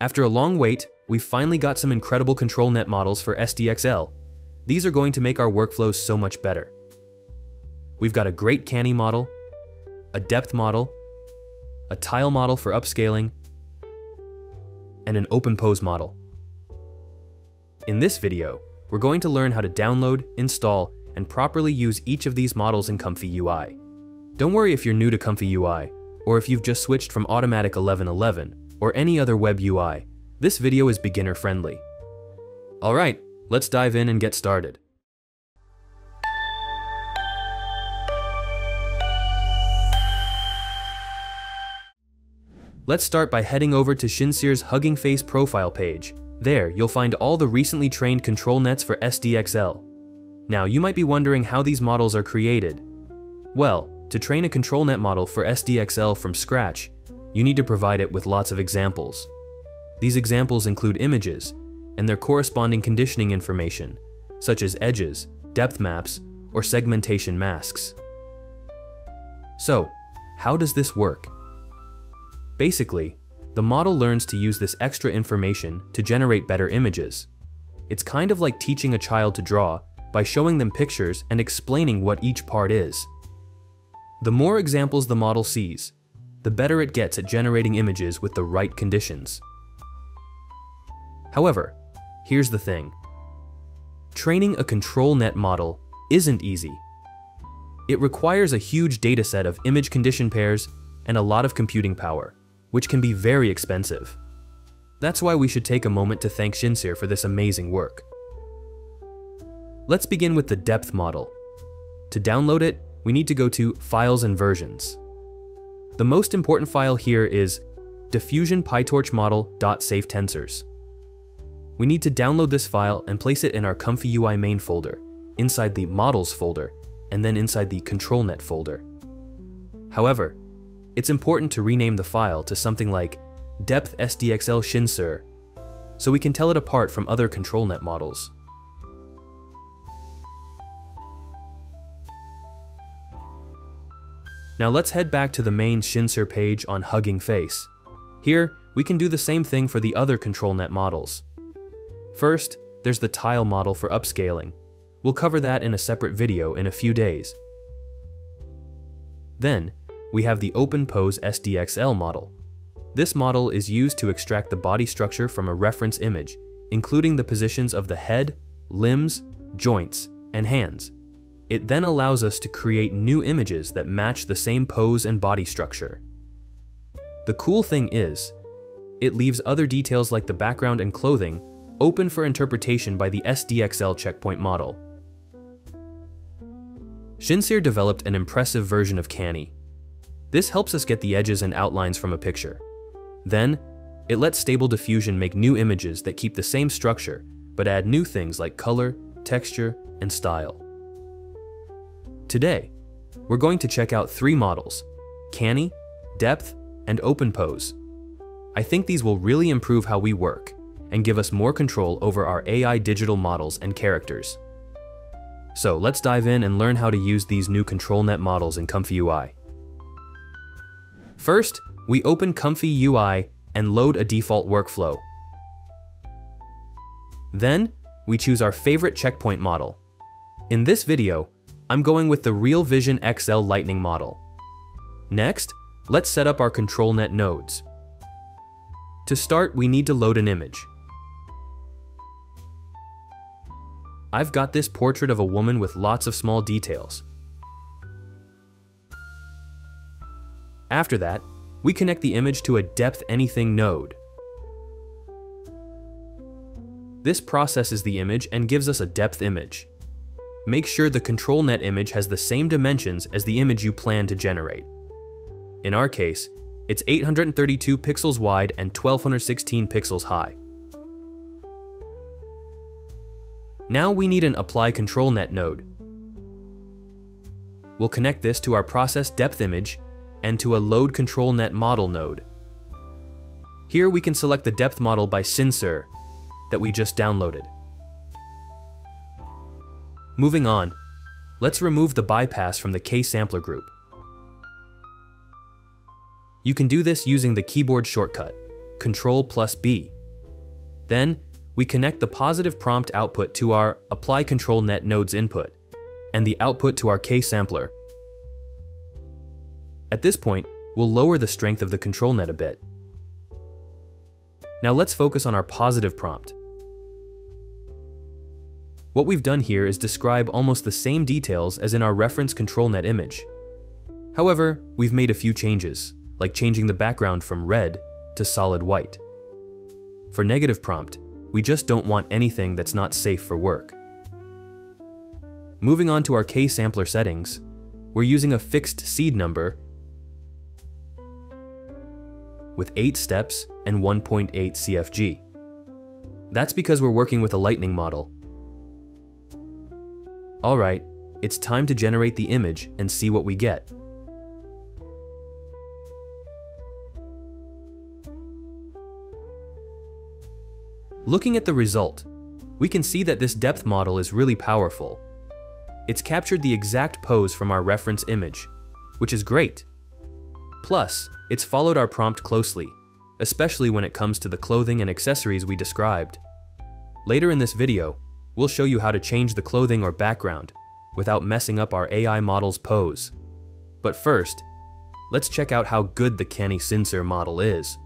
After a long wait, we finally got some incredible ControlNet models for SDXL. These are going to make our workflows so much better. We've got a great Canny model, a depth model, a tile model for upscaling, and an OpenPose model. In this video, we're going to learn how to download, install, and properly use each of these models in ComfyUI. Don't worry if you're new to ComfyUI, or if you've just switched from Automatic1111, or any other web UI. This video is beginner-friendly. Alright, let's dive in and get started. Let's start by heading over to Xinsir's Hugging Face profile page. There, you'll find all the recently trained ControlNets for SDXL. Now, you might be wondering how these models are created. Well, to train a ControlNet model for SDXL from scratch, you need to provide it with lots of examples. These examples include images, and their corresponding conditioning information, such as edges, depth maps, or segmentation masks. So, how does this work? Basically, the model learns to use this extra information to generate better images. It's kind of like teaching a child to draw by showing them pictures and explaining what each part is. The more examples the model sees, the better it gets at generating images with the right conditions. However, here's the thing. Training a ControlNet model isn't easy. It requires a huge dataset of image condition pairs and a lot of computing power, which can be very expensive. That's why we should take a moment to thank Xinsir for this amazing work. Let's begin with the depth model. To download it, we need to go to Files and Versions. The most important file here is diffusion_pytorch_model.safetensors. We need to download this file and place it in our ComfyUI main folder, inside the Models folder, and then inside the ControlNet folder. However, it's important to rename the file to something like Depth SDXL Xinsir, so we can tell it apart from other ControlNet models. Now let's head back to the main Xinsir page on Hugging Face. Here, we can do the same thing for the other ControlNet models. First, there's the tile model for upscaling. We'll cover that in a separate video in a few days. Then, we have the OpenPose SDXL model. This model is used to extract the body structure from a reference image, including the positions of the head, limbs, joints, and hands. It then allows us to create new images that match the same pose and body structure. The cool thing is, it leaves other details like the background and clothing open for interpretation by the SDXL checkpoint model. Xinsir developed an impressive version of Canny. This helps us get the edges and outlines from a picture. Then, it lets Stable Diffusion make new images that keep the same structure, but add new things like color, texture, and style. Today, we're going to check out three models: Canny, Depth, and OpenPose. I think these will really improve how we work and give us more control over our AI digital models and characters. So let's dive in and learn how to use these new ControlNet models in ComfyUI. First, we open ComfyUI and load a default workflow. Then, we choose our favorite checkpoint model. In this video, I'm going with the RealVision XL Lightning model. Next, let's set up our ControlNet nodes. To start, we need to load an image. I've got this portrait of a woman with lots of small details. After that, we connect the image to a Depth Anything node. This processes the image and gives us a depth image. Make sure the ControlNet image has the same dimensions as the image you plan to generate. In our case, it's 832 pixels wide and 1216 pixels high. Now we need an Apply ControlNet node. We'll connect this to our Process Depth image and to a Load ControlNet model node. Here we can select the depth model by Xinsir that we just downloaded. Moving on, let's remove the bypass from the K Sampler group. You can do this using the keyboard shortcut. Ctrl+B. Then, we connect the positive prompt output to our Apply ControlNet node's input, and the output to our K Sampler. At this point, we'll lower the strength of the ControlNet a bit. Now let's focus on our positive prompt. What we've done here is describe almost the same details as in our reference ControlNet image. However, we've made a few changes, like changing the background from red to solid white. For negative prompt, we just don't want anything that's not safe for work. Moving on to our K Sampler settings, we're using a fixed seed number with 8 steps and 1.8 CFG. That's because we're working with a Lightning model. Alright, it's time to generate the image and see what we get. Looking at the result, we can see that this depth model is really powerful. It's captured the exact pose from our reference image, which is great. Plus, it's followed our prompt closely, especially when it comes to the clothing and accessories we described. Later in this video, we'll show you how to change the clothing or background without messing up our AI model's pose. But first, let's check out how good the Canny Xinsir model is.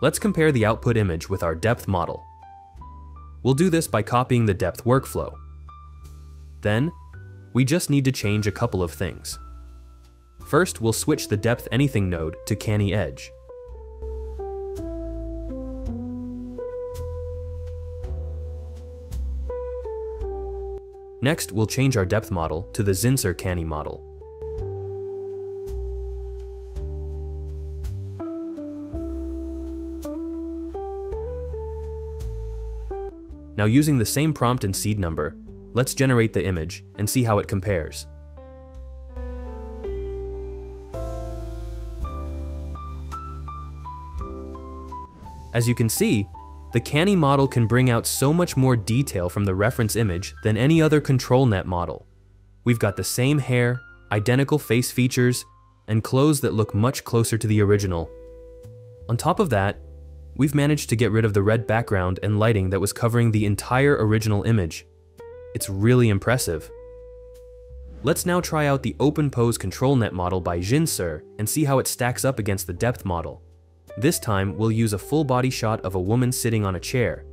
Let's compare the output image with our depth model. We'll do this by copying the depth workflow. Then, we just need to change a couple of things. First, we'll switch the Depth Anything node to Canny Edge. Next, we'll change our depth model to the Xinsir Canny model. Now using the same prompt and seed number, let's generate the image and see how it compares. As you can see, the Canny model can bring out so much more detail from the reference image than any other ControlNet model. We've got the same hair, identical face features, and clothes that look much closer to the original. On top of that, we've managed to get rid of the red background and lighting that was covering the entire original image. It's really impressive. Let's now try out the OpenPose ControlNet model by Xinsir and see how it stacks up against the depth model. This time, we'll use a full body shot of a woman sitting on a chair.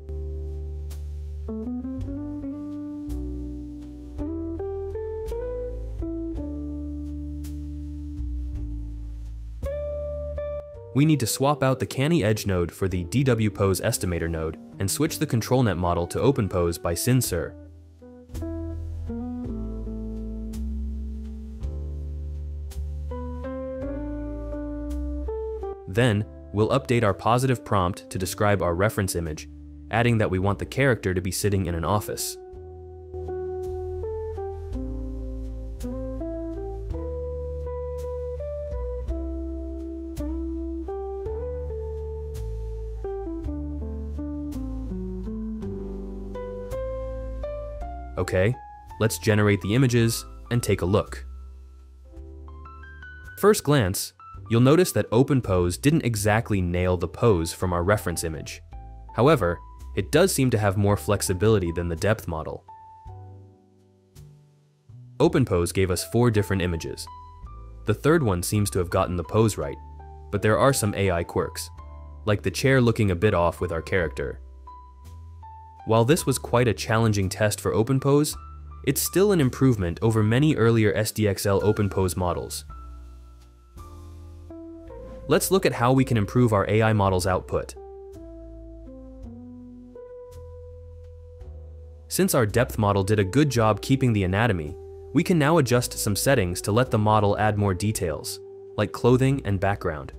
We need to swap out the Canny Edge node for the DW Pose Estimator node and switch the ControlNet model to OpenPose by Xinsir. Then, we'll update our positive prompt to describe our reference image, adding that we want the character to be sitting in an office. Okay, let's generate the images and take a look. First glance, you'll notice that OpenPose didn't exactly nail the pose from our reference image. However, it does seem to have more flexibility than the depth model. OpenPose gave us 4 different images. The third one seems to have gotten the pose right, but there are some AI quirks, like the chair looking a bit off with our character. While this was quite a challenging test for OpenPose, it's still an improvement over many earlier SDXL OpenPose models. Let's look at how we can improve our AI model's output. Since our depth model did a good job keeping the anatomy, we can now adjust some settings to let the model add more details, like clothing and background.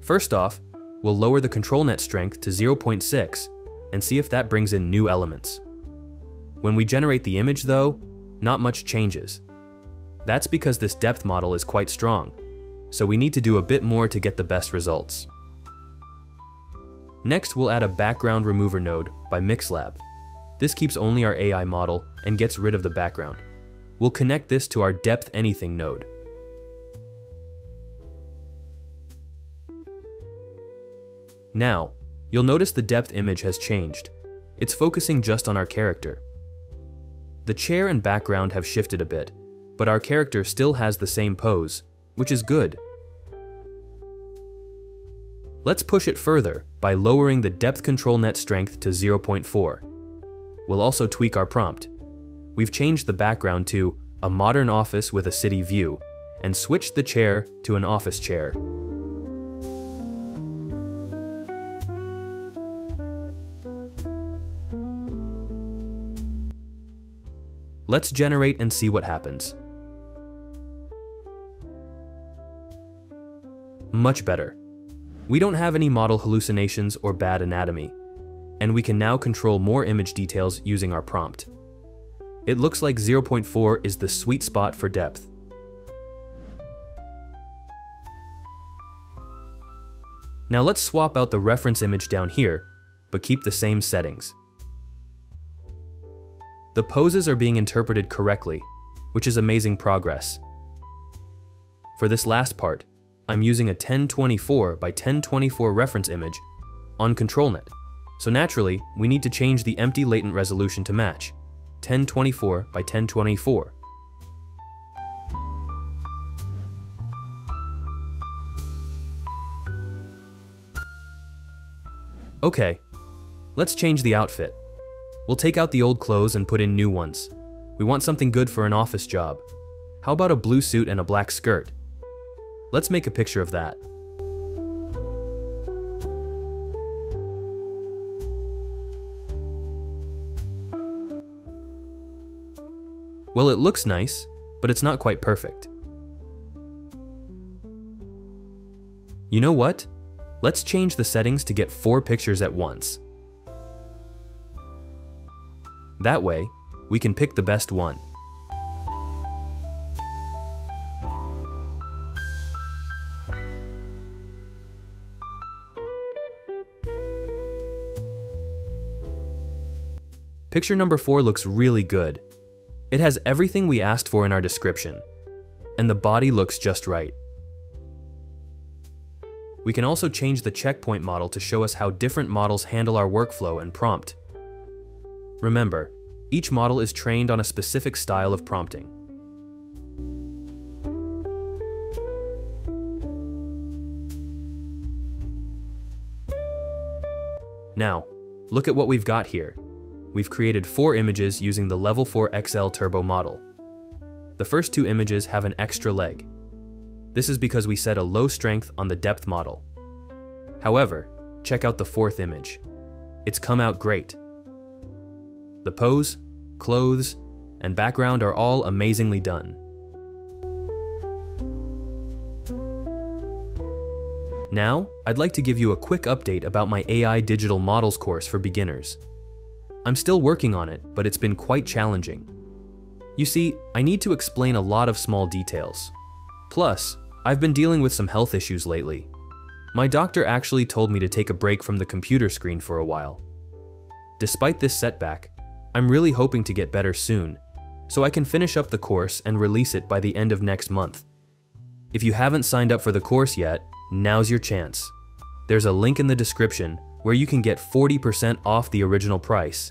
First off, we'll lower the ControlNet strength to 0.6 and see if that brings in new elements. When we generate the image though, not much changes. That's because this depth model is quite strong, so we need to do a bit more to get the best results. Next, we'll add a Background Remover node by MixLab. This keeps only our AI model and gets rid of the background. We'll connect this to our Depth Anything node. Now, you'll notice the depth image has changed. It's focusing just on our character. The chair and background have shifted a bit, but our character still has the same pose, which is good. Let's push it further by lowering the depth control net strength to 0.4. We'll also tweak our prompt. We've changed the background to a modern office with a city view and switched the chair to an office chair. Let's generate and see what happens. Much better. We don't have any model hallucinations or bad anatomy, and we can now control more image details using our prompt. It looks like 0.4 is the sweet spot for depth. Now let's swap out the reference image down here, but keep the same settings. The poses are being interpreted correctly, which is amazing progress. For this last part, I'm using a 1024 by 1024 reference image on ControlNet, so naturally, we need to change the empty latent resolution to match 1024 by 1024. Okay, let's change the outfit. We'll take out the old clothes and put in new ones. We want something good for an office job. How about a blue suit and a black skirt? Let's make a picture of that. Well, it looks nice, but it's not quite perfect. You know what? Let's change the settings to get 4 pictures at once. That way, we can pick the best one. Picture number 4 looks really good. It has everything we asked for in our description, and the body looks just right. We can also change the checkpoint model to show us how different models handle our workflow and prompt. Remember, each model is trained on a specific style of prompting. Now, look at what we've got here. We've created 4 images using the Level 4 XL Turbo model. The first 2 images have an extra leg. This is because we set a low strength on the depth model. However, check out the 4th image. It's come out great. The pose, clothes, and background are all amazingly done. Now, I'd like to give you a quick update about my AI Digital Models course for beginners. I'm still working on it, but it's been quite challenging. You see, I need to explain a lot of small details. Plus, I've been dealing with some health issues lately. My doctor actually told me to take a break from the computer screen for a while. Despite this setback, I'm really hoping to get better soon, so I can finish up the course and release it by the end of next month. If you haven't signed up for the course yet, now's your chance. There's a link in the description where you can get 40% off the original price.